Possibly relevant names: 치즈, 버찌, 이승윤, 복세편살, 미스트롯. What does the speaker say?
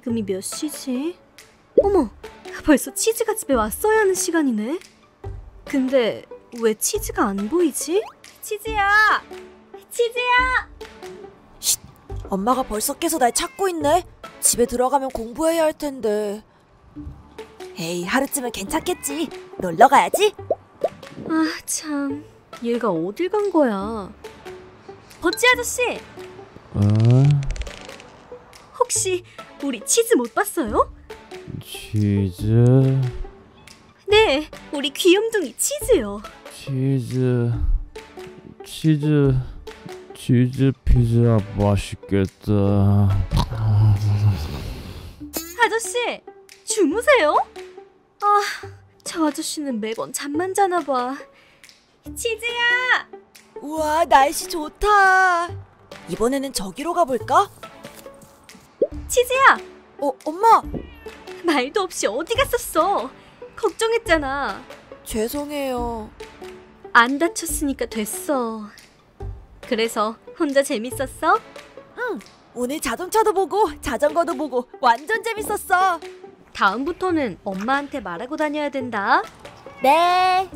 지금이 몇 시지? 어머! 벌써 치즈가 집에 왔어야 하는 시간이네? 근데 왜 치즈가 안 보이지? 치즈야! 치즈야! 쉿! 엄마가 벌써 계속 날 찾고 있네? 집에 들어가면 공부해야 할 텐데. 에이, 하루쯤은 괜찮겠지. 놀러 가야지. 아, 참. 얘가 어딜 간 거야? 버찌 아저씨! 혹시 우리 치즈 못 봤어요? 치즈? 네, 우리 귀염둥이 치즈요. 치즈 피자 맛있겠다. 아저씨, 주무세요? 아, 저 아저씨는 매번 잠만 자나 봐. 치즈야! 우와, 날씨 좋다. 이번에는 저기로 가볼까? 치즈야! 엄마! 말도 없이 어디 갔었어? 걱정했잖아. 죄송해요. 안 다쳤으니까 됐어. 그래서 혼자 재밌었어? 응! 오늘 자동차도 보고 자전거도 보고 완전 재밌었어. 다음부터는 엄마한테 말하고 다녀야 된다. 네!